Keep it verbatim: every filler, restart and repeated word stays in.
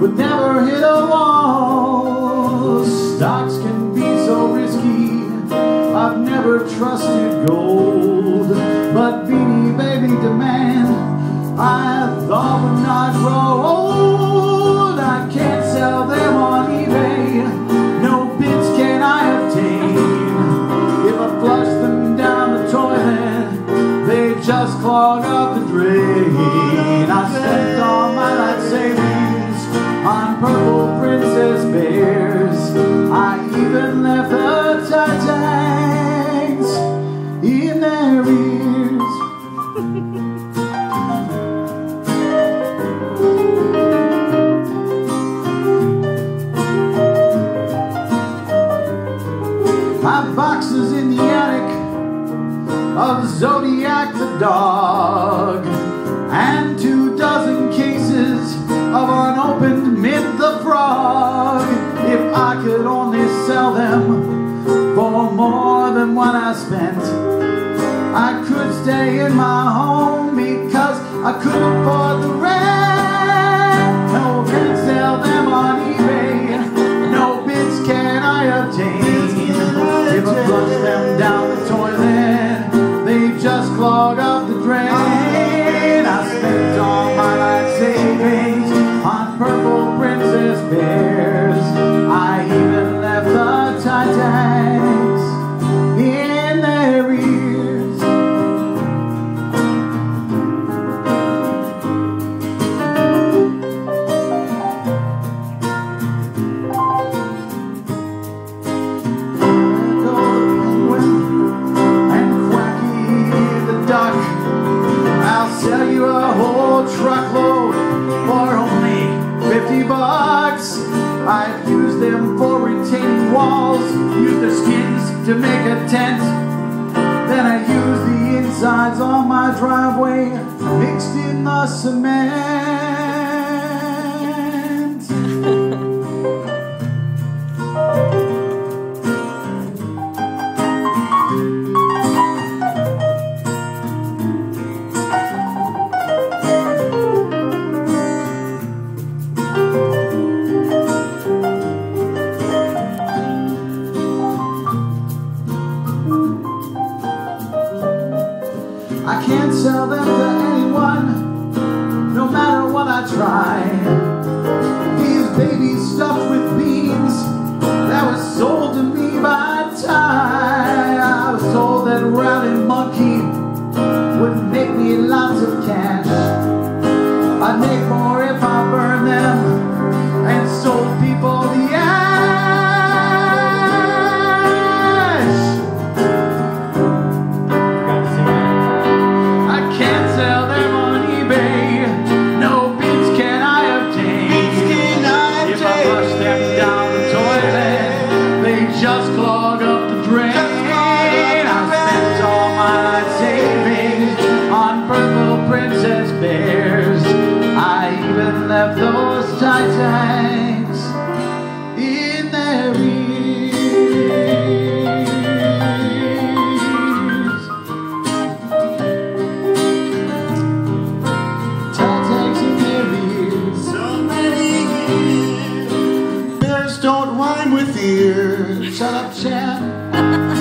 would never hit a wall. Stocks can be so risky, I've never trusted gold. But Beanie Baby demand I thought would not grow old. I can't sell them on eBay, no bids can I obtain. If I flush them down the toilet, they just clog up the drain. I spent all my life savings on Purple Princess Bears. I even left the Zodiacs in their ears. My box is in the attic of Zodiac the dog, and two dozen cases of unopened Mid the Frog. If I could only sell them for more than what I spent, I could stay in my home because I couldn't afford the rent. No can sell them on eBay, no bids can I obtain. If I flush them down the toilet, they just clog up the drain. I spent all my life savings on Purple Princess Bears. I even left the Titanics in their ears. Sell you a whole truckload for only fifty bucks. I've used them for retaining walls, used their skins to make a tent. Then I used the insides on my driveway, mixed in the cement. I can't sell them to anyone, no matter what I try. These babies stuffed with beans that was sold to me by Ty. I was told that Rowdy Monkey would make me lots of cash. I'd make more if I burned them and sold people the ass. Just clog up the drain. I spent all my savings on Purple Princess Bears. I even left those Titanics in their ears. Titanics in their ears. So many ears. Bears don't rhyme with ears. Shut up, Chad.